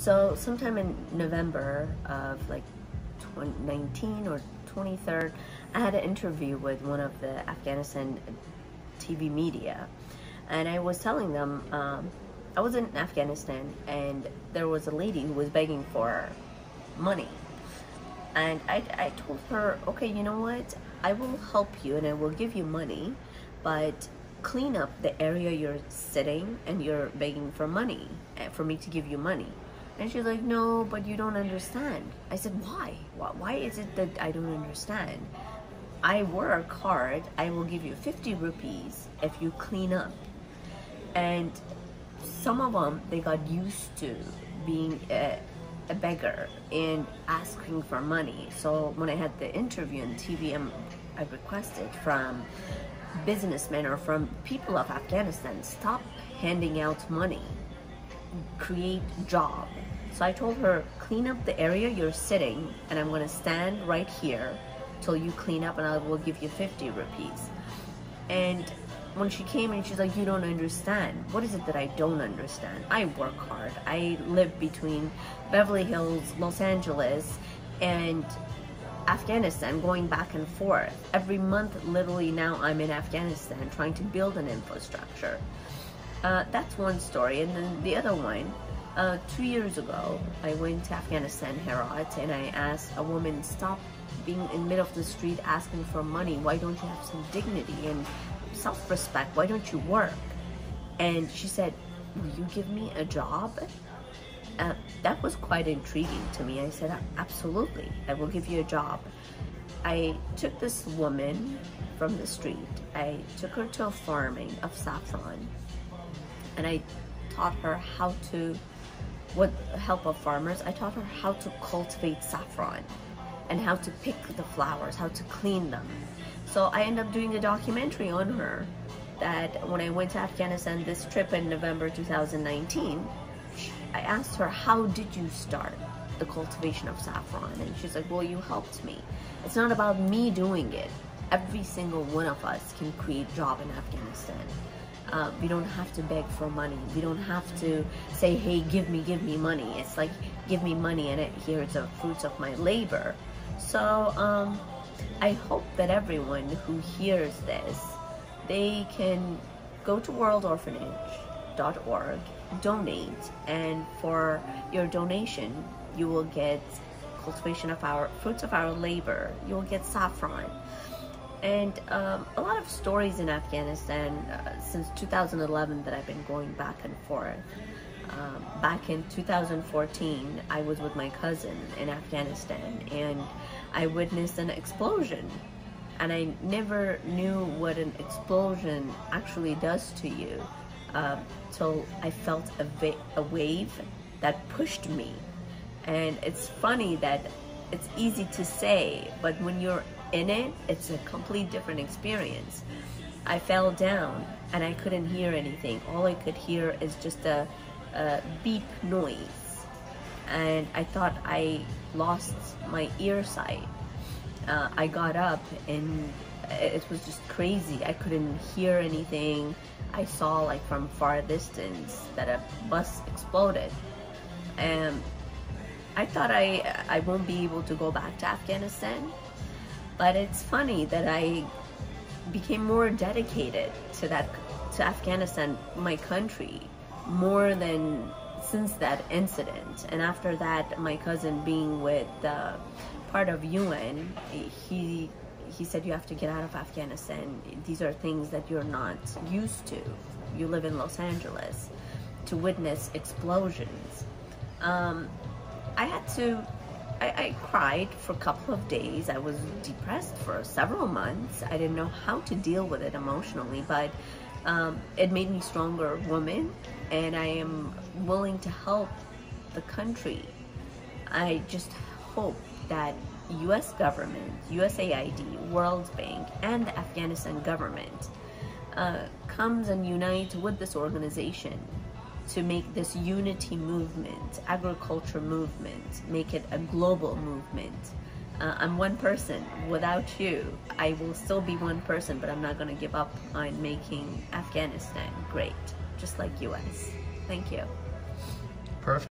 So sometime in November of like 2019 or 23rd, I had an interview with one of the Afghanistan TV media, and I was telling them I was in Afghanistan and there was a lady who was begging for money, and I told her, okay, you know what, I will help you and I will give you money, but clean up the area you're sitting and you're begging for money, for me to give you money. And she's like, no, but you don't understand. I said, why? Why is it that I don't understand? I work hard, I will give you 50 rupees if you clean up. And some of them, they got used to being a beggar and asking for money. So when I had the interview on TV, I requested from businessmen or from people of Afghanistan, stop handing out money, create job. So I told her, clean up the area you're sitting and I'm gonna stand right here till you clean up and I will give you 50 rupees. And when she came in, she's like, you don't understand. What is it that I don't understand? I work hard. I live between Beverly Hills, Los Angeles, and Afghanistan, going back and forth. Every month, literally now I'm in Afghanistan trying to build an infrastructure. That's one story. And then the other one, 2 years ago, I went to Afghanistan, Herat, and I asked a woman, stop being in the middle of the street asking for money. Why don't you have some dignity and self-respect? Why don't you work? And she said, will you give me a job? That was quite intriguing to me. I said, absolutely, I will give you a job. I took this woman from the street. I took her to a farming of saffron, and I taught her how to, with the help of farmers, I taught her how to cultivate saffron and how to pick the flowers, how to clean them. So I ended up doing a documentary on her that when I went to Afghanistan this trip in November 2019, I asked her, how did you start the cultivation of saffron? And she's like, well, you helped me. It's not about me doing it. Every single one of us can create job in Afghanistan. We don't have to beg for money. We don't have to say, hey, give me money. It's like, give me money and here it's the fruits of my labor. So I hope that everyone who hears this, they can go to worldorphanage.org, donate, and for your donation, you will get cultivation of our fruits of our labor. You will get saffron. And a lot of stories in Afghanistan since 2011 that I've been going back and forth. Back in 2014, I was with my cousin in Afghanistan and I witnessed an explosion. And I never knew what an explosion actually does to you till I felt a wave that pushed me. And it's funny that it's easy to say, but when you're in it, it's a complete different experience. I fell down and I couldn't hear anything. All I could hear is just a beep noise. And I thought I lost my ear sight. I got up and it was just crazy. I couldn't hear anything. I saw like from far distance that a bus exploded. And I thought I won't be able to go back to Afghanistan. But it's funny that I became more dedicated to Afghanistan, my country, more than since that incident. And after that, my cousin being with part of UN, he said, you have to get out of Afghanistan. These are things that you're not used to. You live in Los Angeles to witness explosions. I cried for a couple of days. I was depressed for several months. I didn't know how to deal with it emotionally, but it made me a stronger woman, and I am willing to help the country. I just hope that US government, USAID, World Bank, and the Afghanistan government comes and unites with this organization to make this unity movement, agriculture movement, make it a global movement. I'm one person. Without you, I will still be one person, but I'm not going to give up on making Afghanistan great, just like US. Thank you. Perfect.